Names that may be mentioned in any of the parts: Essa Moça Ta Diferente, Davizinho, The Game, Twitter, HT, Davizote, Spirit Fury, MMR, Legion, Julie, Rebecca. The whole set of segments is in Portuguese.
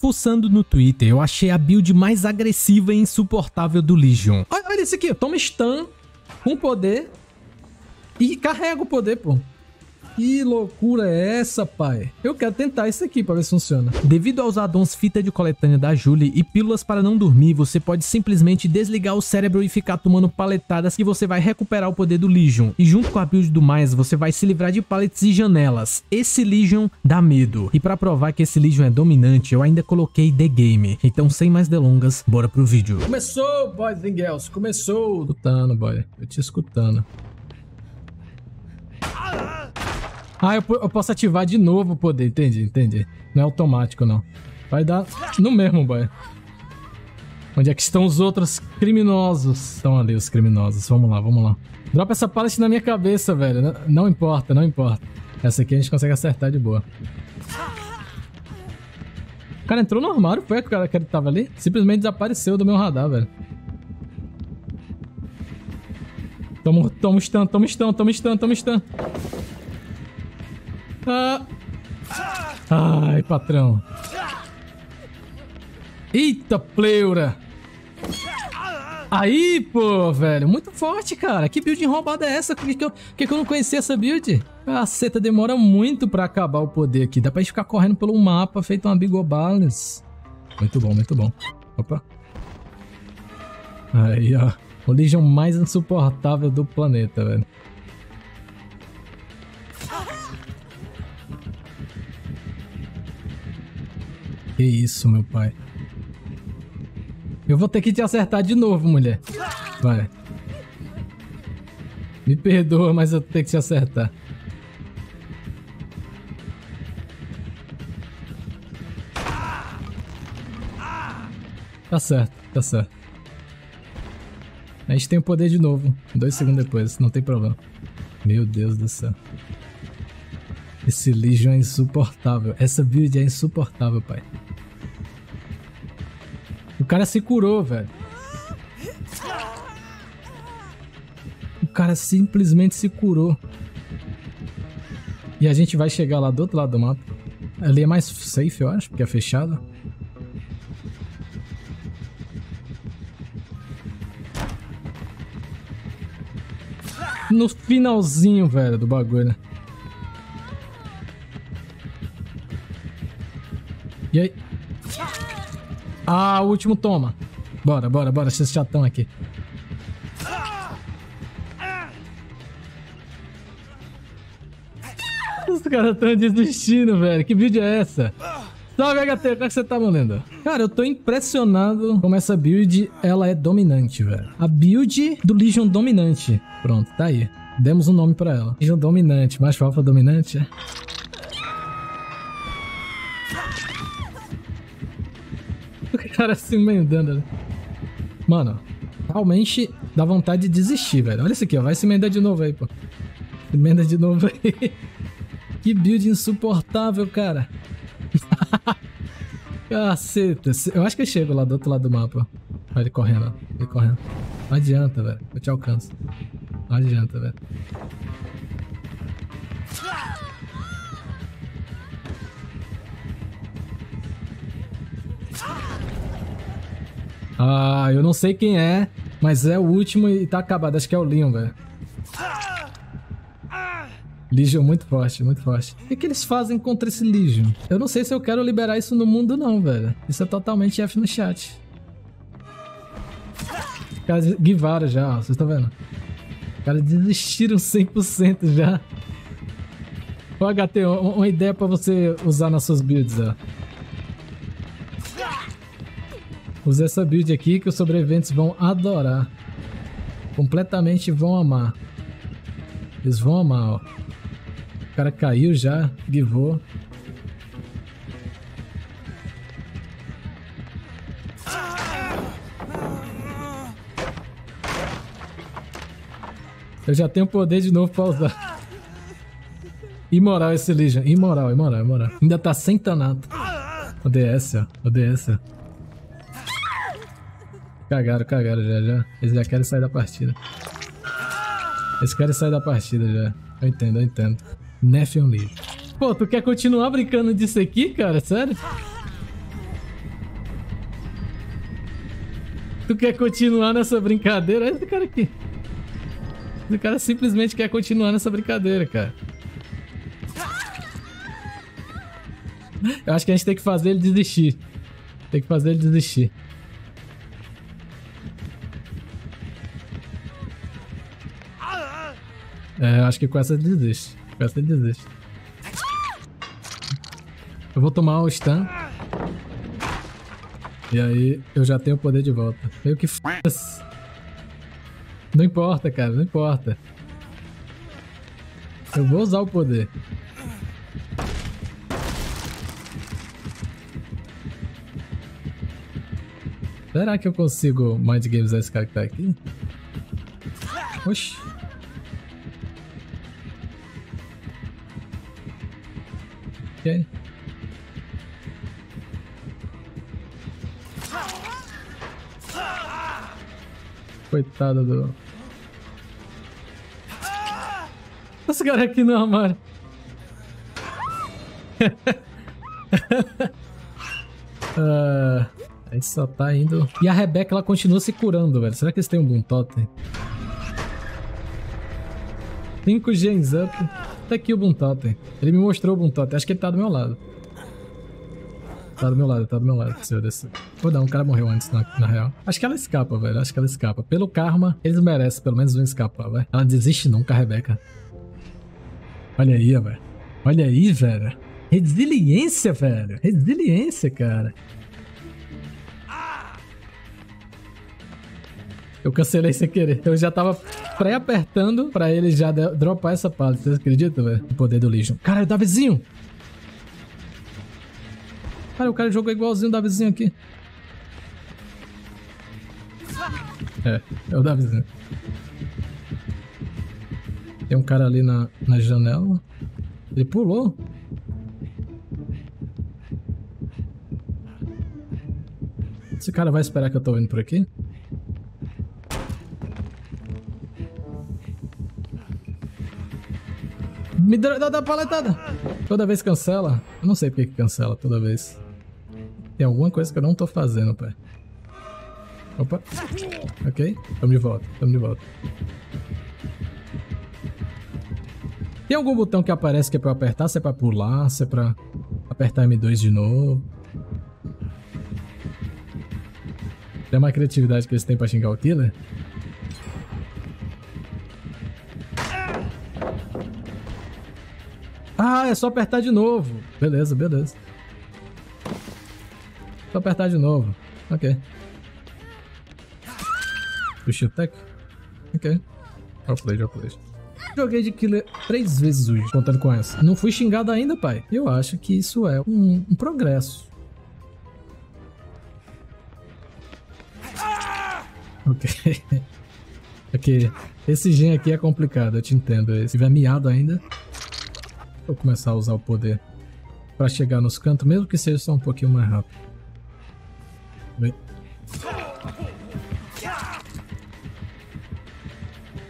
Fuçando no Twitter, eu achei a build mais agressiva e insuportável do Legion. Olha, olha esse aqui, toma stun com poder e carrega o poder, pô. Que loucura é essa, pai? Eu quero tentar isso aqui pra ver se funciona. Devido aos addons fita de coletânea da Julie e pílulas para não dormir, você pode simplesmente desligar o cérebro e ficar tomando paletadas que você vai recuperar o poder do Legion. E junto com a build do mais, você vai se livrar de pallets e janelas. Esse Legion dá medo. E pra provar que esse Legion é dominante, eu ainda coloquei The Game. Então, sem mais delongas, bora pro vídeo. Começou, boys and girls, começou. Escutando, boy. Eu te escutando. Ah, eu posso ativar de novo o poder. Entendi, entendi. Não é automático, não. Vai dar no mesmo, boy. Onde é que estão os outros criminosos? Estão ali os criminosos. Vamos lá, vamos lá. Dropa essa pallet na minha cabeça, velho. Não importa, não importa. Essa aqui a gente consegue acertar de boa. O cara entrou no armário. Foi o cara que ele tava ali? Simplesmente desapareceu do meu radar, velho. Toma stun, toma stun, toma stun, toma stun. Ai, patrão. Eita, pleura. Aí, pô, velho. Muito forte, cara. Que build enrobada é essa? Por que eu não conhecia essa build? Caceta, demora muito pra acabar o poder aqui. Dá pra gente ficar correndo pelo mapa, feito uma bigobalas. Muito bom, muito bom. Opa. Aí, ó. O Legion mais insuportável do planeta, velho. Que isso, meu pai. Eu vou ter que te acertar de novo, mulher. Vai. Me perdoa, mas eu tenho que te acertar. Tá certo, tá certo. A gente tem o poder de novo. 2 segundos depois, não tem problema. Meu Deus do céu. Esse Legion é insuportável. Essa build é insuportável, pai. O cara se curou, velho. O cara simplesmente se curou. E a gente vai chegar lá do outro lado do mapa. Ali é mais safe, eu acho, porque é fechado. No finalzinho, velho, do bagulho, né? E aí? Ah, o último toma. Bora, bora, bora. Esse chatão aqui. Os caras estão desistindo, velho. Que vídeo é essa? Salve, HT. Como é que você tá, meu lindo? Cara, eu tô impressionado como essa build, ela é dominante, velho. A build do Legion dominante. Pronto, tá aí. Demos um nome pra ela. Legion dominante. Mais alfa dominante, é? Cara se emendando, né? Mano, realmente dá vontade de desistir, velho. Olha isso aqui, ó. Vai se emendar de novo aí, pô. Se emenda de novo aí. Que build insuportável, cara. Caceta. Eu acho que eu chego lá do outro lado do mapa. Olha ele correndo, ó. Ele correndo. Não adianta, velho. Eu te alcanço. Não adianta, velho. Ah, eu não sei quem é, mas é o último e tá acabado. Acho que é o Legion, velho. Legion muito forte, muito forte. O que que eles fazem contra esse Legion? Eu não sei se eu quero liberar isso no mundo não, velho. Isso é totalmente F no chat. Os caras guivaram já, ó. Vocês estão vendo? Os caras desistiram 100% já. Ô, HT, uma ideia pra você usar nas suas builds, ó. Usei essa build aqui que os sobreviventes vão adorar. Completamente vão amar. Eles vão amar, ó. O cara caiu já, givou. Eu já tenho poder de novo pra usar. Imoral esse Legion. Imoral, imoral, imoral. Ainda tá sem tanato. ODS, ó. ODS, ó. Cagaram, cagaram já, já. Eles já querem sair da partida. Eles querem sair da partida já. Eu entendo, eu entendo. Nephion League. Pô, tu quer continuar brincando disso aqui, cara? Sério? Tu quer continuar nessa brincadeira? Olha esse cara aqui. O cara simplesmente quer continuar nessa brincadeira, cara. Eu acho que a gente tem que fazer ele desistir. Tem que fazer ele desistir. É, eu acho que com essa ele desiste. Com essa ele desiste. Eu vou tomar o stun. E aí eu já tenho o poder de volta. Meio que f***se. Não importa, cara. Não importa. Eu vou usar o poder. Será que eu consigo mind games esse cara que tá aqui? Oxi. Ok. Coitado do... Esse cara aqui não, mano. Aí só tá indo... E a Rebecca, ela continua se curando, velho. Será que eles têm um boom totem? 5 gens up. Tá aqui o boom totem. Ele me mostrou o boom totem. Acho que ele tá do meu lado. Tá do meu lado, senhor. Vou dar, um cara morreu antes, na real. Acho que ela escapa, velho. Acho que ela escapa. Pelo karma, eles merecem pelo menos um escapar, velho. Ela desiste nunca, a Rebecca. Olha aí, velho. Olha aí, velho. Resiliência, velho. Resiliência, cara. Eu cancelei sem querer. Eu já tava pré-apertando pra ele já dropar essa parte. Vocês acreditam, velho? O poder do Legion. Caralho, Davizinho! Cara, o cara jogou igualzinho o Davizinho aqui. É, é o Davizinho. Tem um cara ali na janela. Ele pulou. Esse cara vai esperar que eu tô indo por aqui? Me dá uma paletada. Toda vez cancela. Eu não sei porque que cancela toda vez. Tem alguma coisa que eu não tô fazendo, pai. Opa. Ok. Tamo de volta. Tem algum botão que aparece que é pra eu apertar? Se é pra pular? Se é pra apertar M2 de novo? Tem uma criatividade que eles têm pra xingar o killer? Ah, é só apertar de novo. Beleza, beleza. Só apertar de novo. Ok. Puxa o tech. Ok. Drop play. Joguei de killer 3 vezes hoje, contando com essa. Não fui xingado ainda, pai. Eu acho que isso é um progresso. Ok. Ok. Esse gen aqui é complicado, eu te entendo. Se tiver miado ainda... Vou começar a usar o poder pra chegar nos cantos, mesmo que seja só um pouquinho mais rápido. Vem.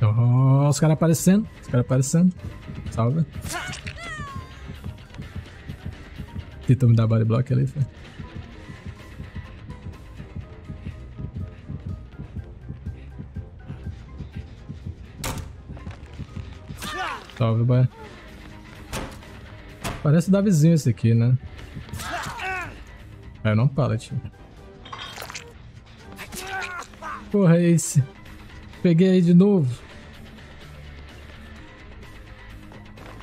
Oh, os caras aparecendo. Salve. Tentou me dar body block ali, foi. Salve, boy. Parece o Davizinho esse aqui, né? É, não pallet. Porra, é esse. Peguei aí de novo.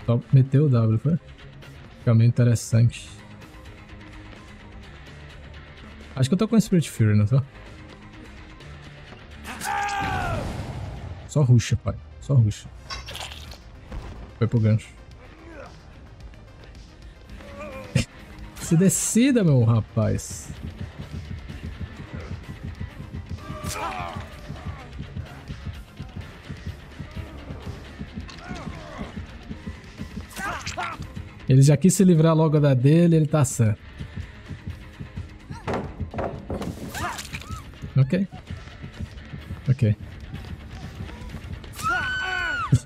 Só meteu o W, foi? Fica meio interessante. Acho que eu tô com o Spirit Fury, não tô? Só ruxa, pai. Só ruxa. Foi pro gancho. Se decida, meu rapaz. Ele já quis se livrar logo da dele, ele tá sã. Ok. Ok.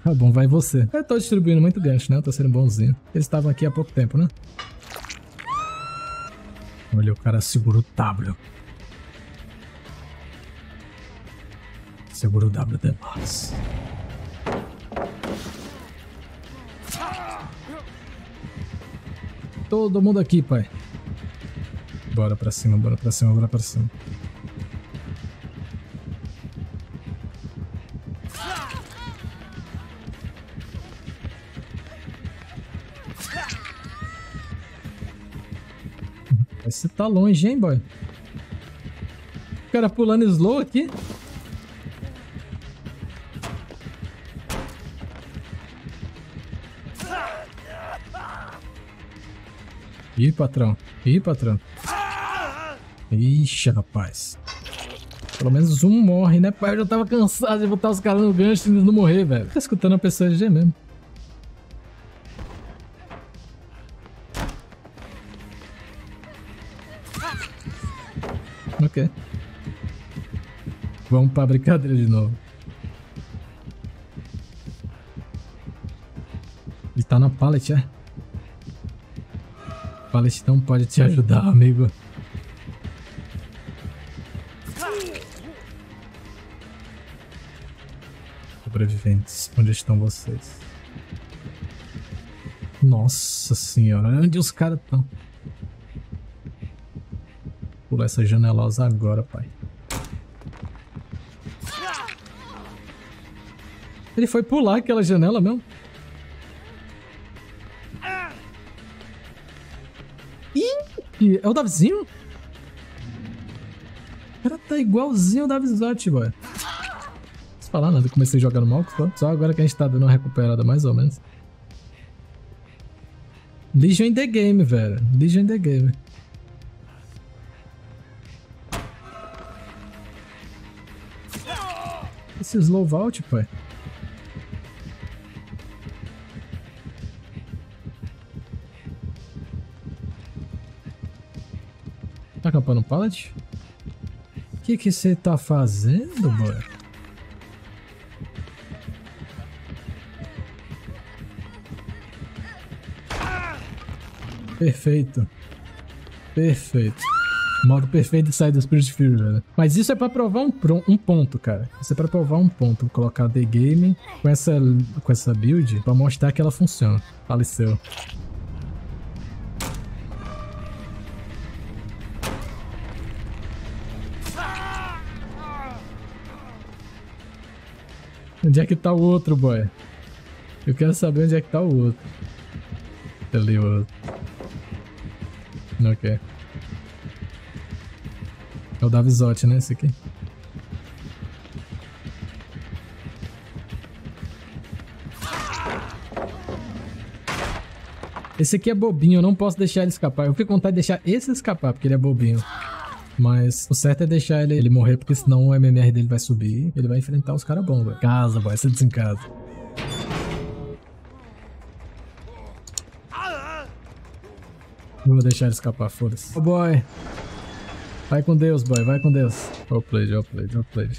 Tá bom, vai você. Eu tô distribuindo muito gancho, né? Eu tô sendo bonzinho. Eles estavam aqui há pouco tempo, né? Olha, o cara segura o W. segura o WD+. Todo mundo aqui, pai. Bora pra cima, bora pra cima, bora pra cima. Você tá longe, hein, boy? O cara pulando slow aqui. Ih, patrão. Ih, patrão. Ixi, rapaz. Pelo menos um morre, né, pai? Eu já tava cansado de botar os caras no gancho e eles não morrer, velho. Tá escutando a pessoa de G mesmo. Ok. Vamos pra brincadeira de novo. Ele tá na pallet, é? Pallet não pode te ajudar, amigo. Sobreviventes, onde estão vocês? Nossa senhora, onde os caras estão? Pular essa janelosa agora, pai. Ele foi pular aquela janela mesmo? Ih, é o Davizinho? O cara tá igualzinho o Davizote, boy. Não se falar nada, comecei a jogar no mal, só agora que a gente tá dando uma recuperada, mais ou menos. Legion in the game, velho. Legion in the game. Esse slow vault, pai. Tá acampando um pallet? O que você tá fazendo, boy? Perfeito. Perfeito. Modo perfeito de sair do Spirit Fury, velho. Mas isso é pra provar um ponto, cara. Isso é pra provar um ponto. Vou colocar The Game com essa build pra mostrar que ela funciona. Faleceu. Onde é que tá o outro, boy? Eu quero saber onde é que tá o outro. Ali o outro. Ok. É o Davizote, né? Esse aqui. Esse aqui é bobinho, eu não posso deixar ele escapar. Eu fico com vontade de deixar esse escapar, porque ele é bobinho. Mas o certo é deixar ele morrer, porque senão o MMR dele vai subir. Ele vai enfrentar os caras bons, velho. Casa, boy. Você desencasa. Vou deixar ele escapar, foda-se. Oh, boy. Vai com Deus, boy. Vai com Deus. Ó o play, ó o play, ó o play.